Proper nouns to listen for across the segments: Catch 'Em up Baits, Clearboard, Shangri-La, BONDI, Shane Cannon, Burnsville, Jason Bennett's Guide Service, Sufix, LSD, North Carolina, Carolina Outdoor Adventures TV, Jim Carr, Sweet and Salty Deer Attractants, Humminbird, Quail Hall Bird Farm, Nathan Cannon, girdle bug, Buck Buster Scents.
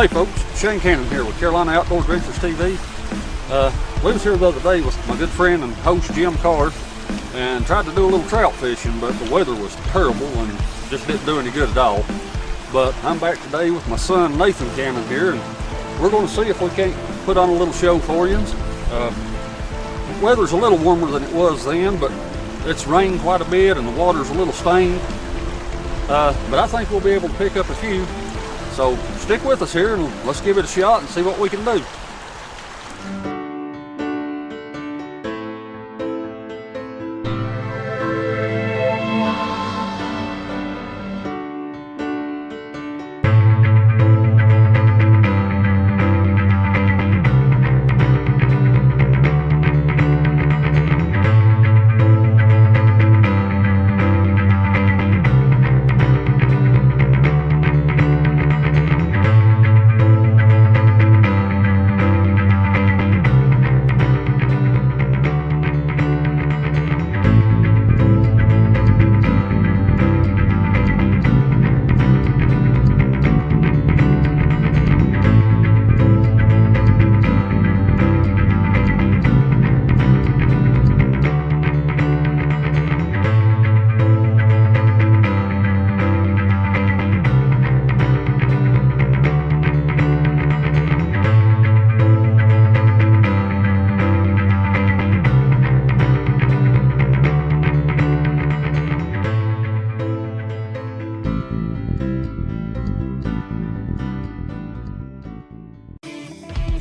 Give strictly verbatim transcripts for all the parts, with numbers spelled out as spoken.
Hey folks, Shane Cannon here with Carolina Outdoor Adventures T V. Uh, we was here the other day with my good friend and host Jim Carr and tried to do a little trout fishing, but the weather was terrible and just didn't do any good at all. But I'm back today with my son Nathan Cannon here, and we're going to see if we can't put on a little show for you. Uh, the weather's a little warmer than it was then, but it's rained quite a bit and the water's a little stained. Uh, but I think we'll be able to pick up a few. So stick with us here and let's give it a shot and see what we can do.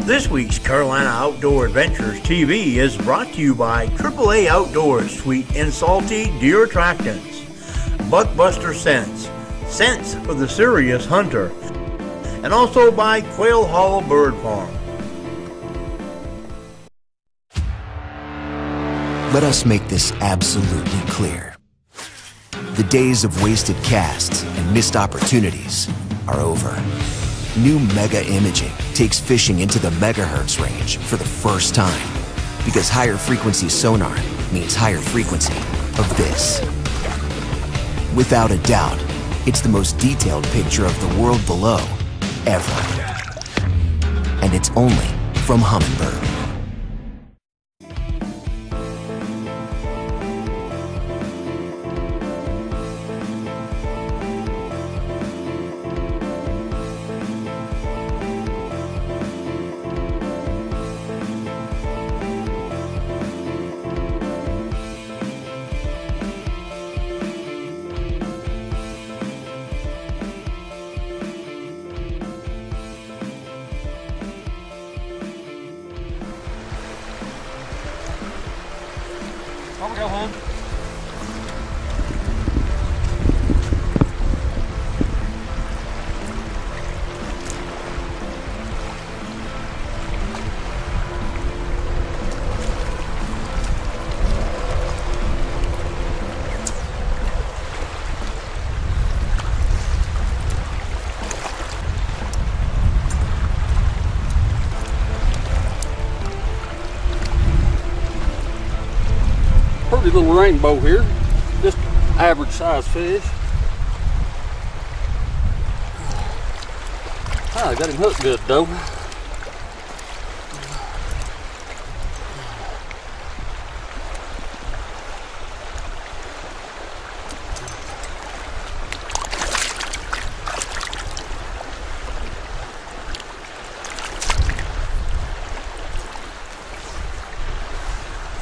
This week's Carolina Outdoor Adventures T V is brought to you by triple A Outdoors, Sweet and Salty Deer Attractants, Buck Buster Scents, Scents for the Serious Hunter, and also by Quail Hall Bird Farm. Let us make this absolutely clear. The days of wasted casts and missed opportunities are over. New Mega Imaging takes fishing into the megahertz range for the first time, because higher frequency sonar means higher frequency of this. Without a doubt, it's the most detailed picture of the world below ever. And it's only from Humminbird. I'll go home. Pretty little rainbow here, just average size fish. Ah, got him hooked good though.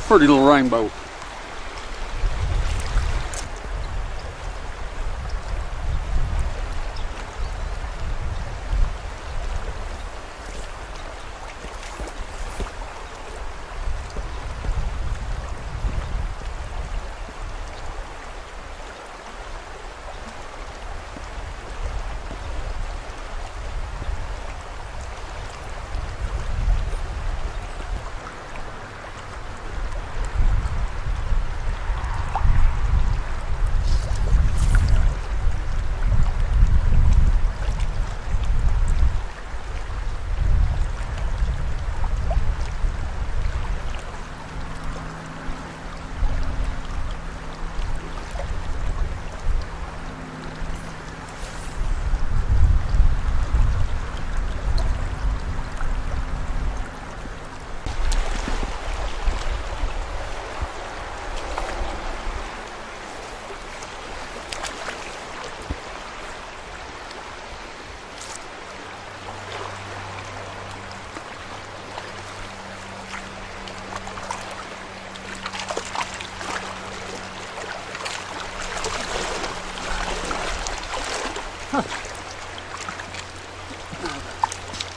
Pretty little rainbow.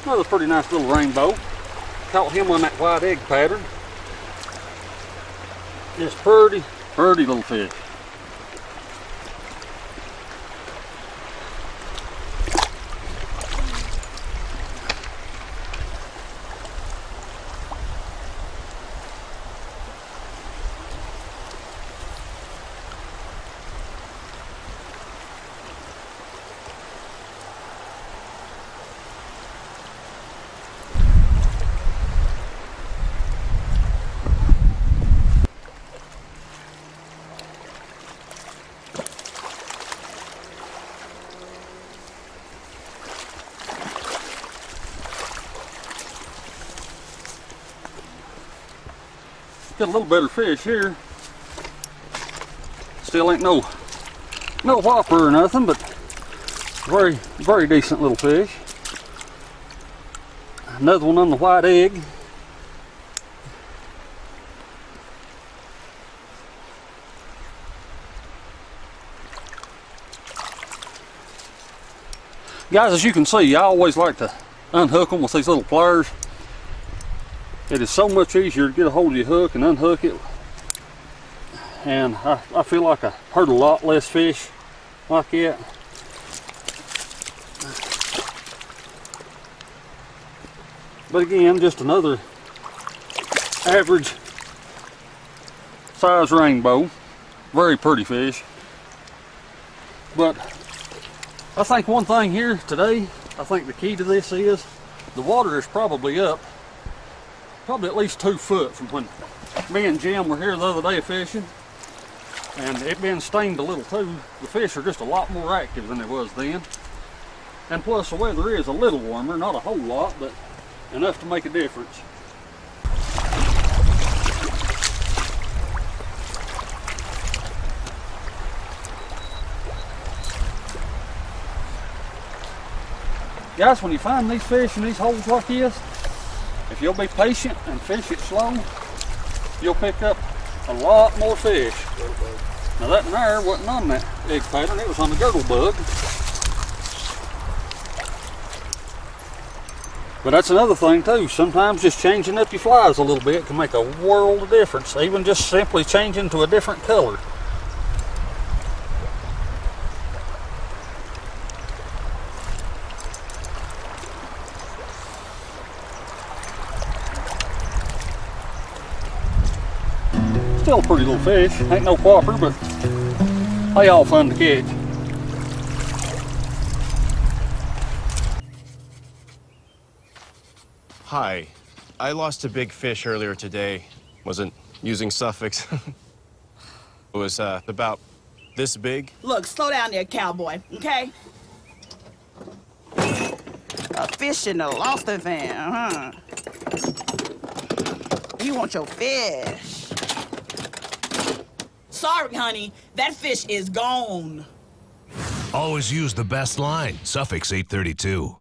Another pretty nice little rainbow. Caught him on that white egg pattern. Just pretty, pretty little fish. Got a little better fish here. Still ain't no no whopper or nothing, but very, very decent little fish. Another one on the white egg. Guys, as you can see, I always like to unhook them with these little pliers. It is so much easier to get a hold of your hook and unhook it. And I, I feel like I heard a lot less fish like that. But again, just another average size rainbow. Very pretty fish. But I think one thing here today, I think the key to this is the water is probably up. Probably at least two foot from when me and Jim were here the other day fishing, and it been stained a little too. The fish are just a lot more active than they was then, and plus the weather is a little warmer, not a whole lot, but enough to make a difference. Guys, when you find these fish in these holes like this, if you'll be patient and fish it slow, you'll pick up a lot more fish. Now that in there wasn't on that egg pattern, it was on the girdle bug. But that's another thing too, sometimes just changing up your flies a little bit can make a world of difference, even just simply changing to a different color. Still a pretty little fish, ain't no whopper, but they all fun to catch. Hi, I lost a big fish earlier today. Wasn't using Sufix. It was uh, about this big. Look, slow down there, cowboy, okay? A fish in the lobster van, huh? You want your fish. Sorry, honey, that fish is gone. Always use the best line, Sufix eight thirty-two.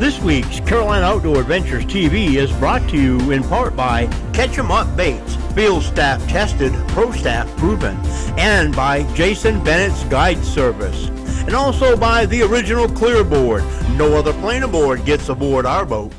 This week's Carolina Outdoor Adventures T V is brought to you in part by Catch 'Em Up Baits, field staff tested, pro staff proven, and by Jason Bennett's Guide Service, and also by the original Clearboard. No other planer board gets aboard our boat.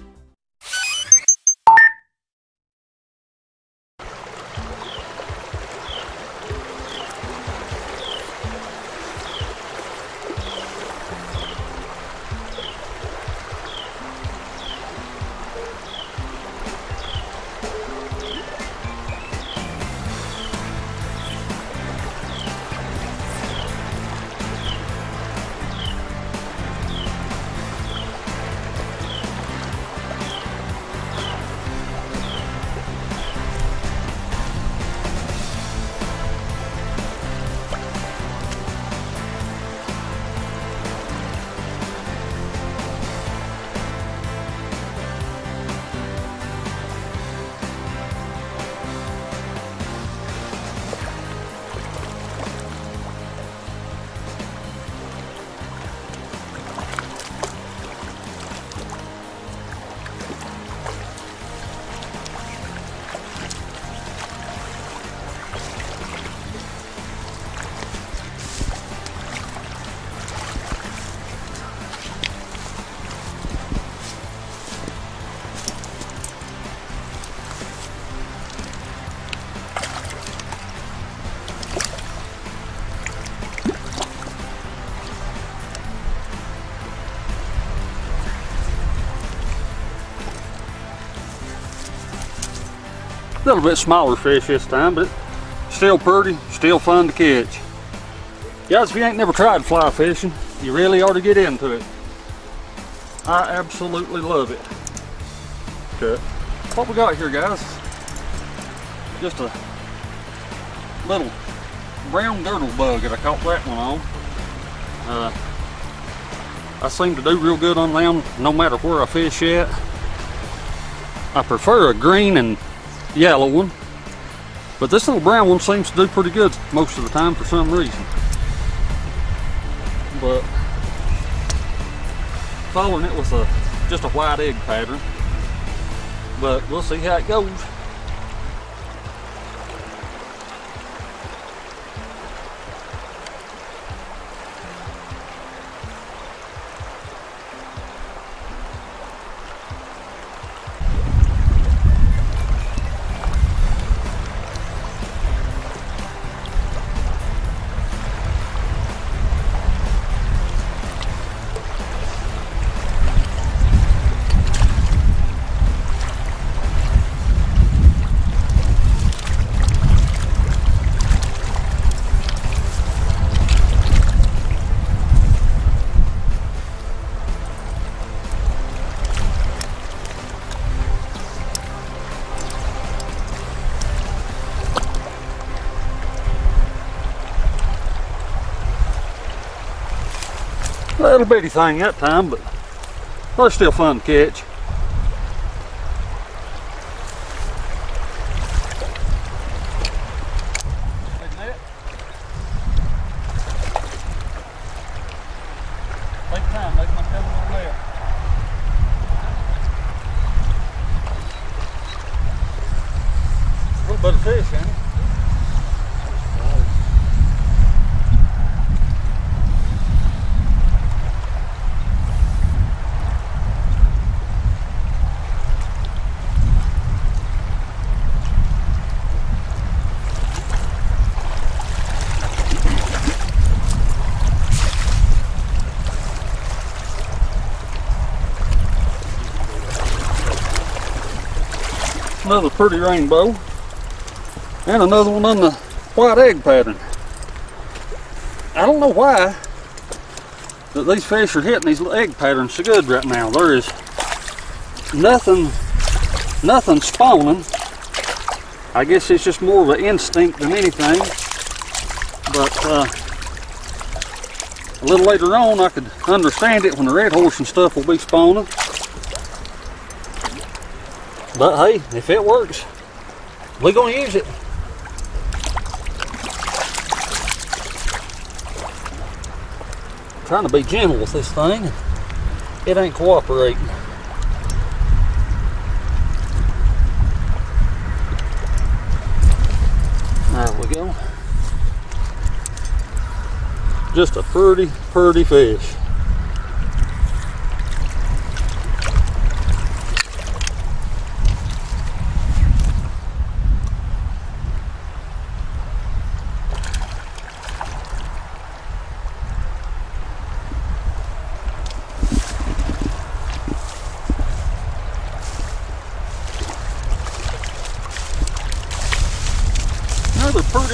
A little bit smaller fish this time, but still pretty, still fun to catch. Guys, if you ain't never tried fly fishing, you really ought to get into it. I absolutely love it. Okay. What we got here, guys? Just a little brown girdle bug that I caught that one on. Uh, I seem to do real good on them, no matter where I fish at. I prefer a green and yellow one, but this little brown one seems to do pretty good most of the time for some reason. But following it with a just a white egg pattern, but we'll see how it goes. Little bitty thing that time, but they're still fun to catch. Another pretty rainbow, and another one on the white egg pattern. I don't know why that these fish are hitting these little egg patterns so good right now. There is nothing, nothing spawning. I guess it's just more of an instinct than anything. But uh, a little later on, I could understand it when the red horse and stuff will be spawning. But hey, if it works, we're going to use it. I'm trying to be gentle with this thing. It ain't cooperating. There we go. Just a pretty, pretty fish.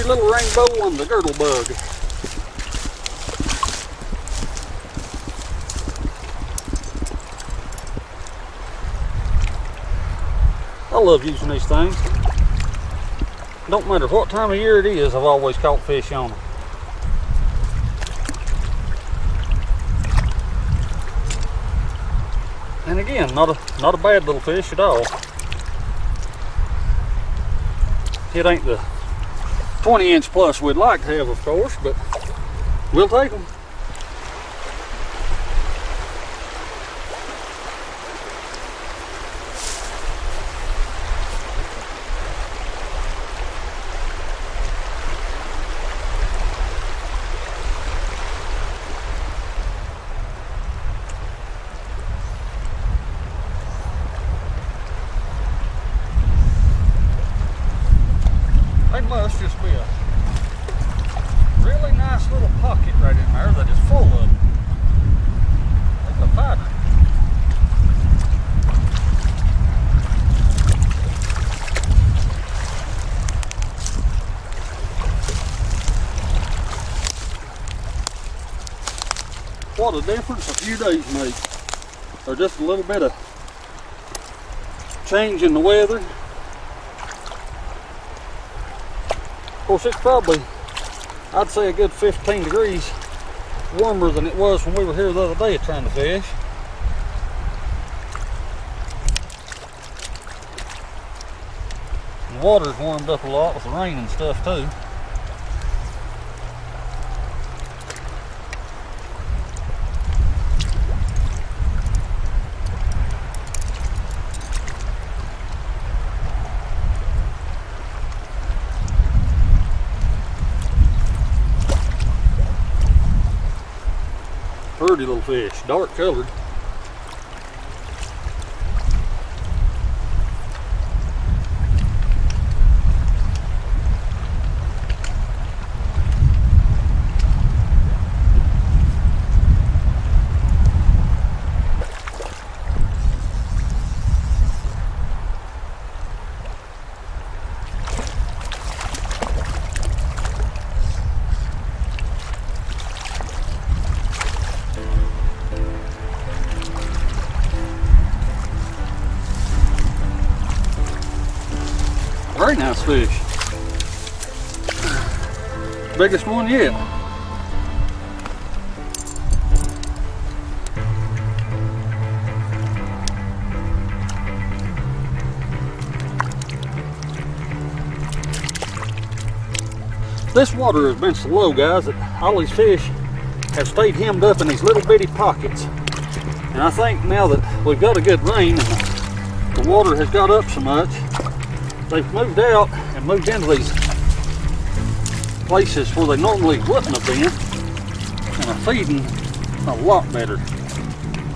Little rainbow on the girdle bug. I love using these things. Don't matter what time of year it is, I've always caught fish on them. And again, not a not a bad little fish at all. It ain't the twenty inch plus we'd like to have, of course, but we'll take them. what a difference a few days make, or just a little bit of change in the weather. Of course, it's probably, I'd say, a good fifteen degrees warmer than it was when we were here the other day trying to fish. The water's warmed up a lot with the rain and stuff too. Pretty little fish, dark colored. Very nice fish. Biggest one yet. This water has been so low, guys, that all these fish have stayed hemmed up in these little bitty pockets. And I think now that we've got a good rain and the water has got up so much, they've moved out and moved into these places where they normally wouldn't have been, and are feeding a lot better.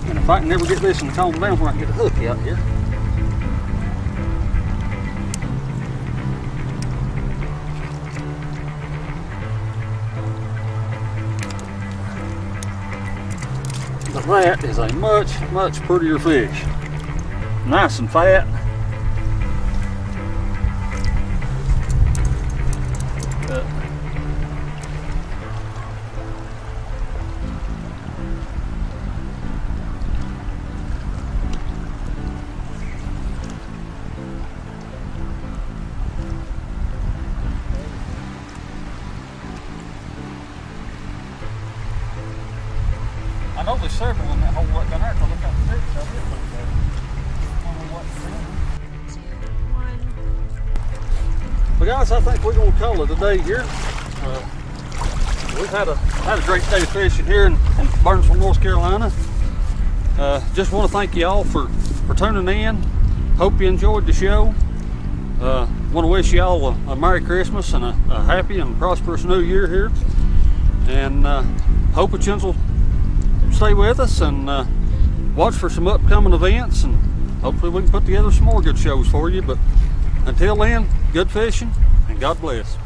And if I can ever get this and calm down before I can get a hook out here. But that is a much, much prettier fish. Nice and fat. I know there's several in that hole right down there, because I got six of it, but I don't know what's in. two, one. Well, guys, I think we're going to call it a day here. Uh, we've had a had a great day of fishing here in, in Burnsville, North Carolina. Uh, just want to thank you all for, for tuning in. Hope you enjoyed the show. Uh, want to wish you all a, a Merry Christmas and a, a happy and prosperous New Year here. And uh, hope the chins will stay with us and uh, watch for some upcoming events, and hopefully we can put together some more good shows for you. But until then, good fishing and God bless.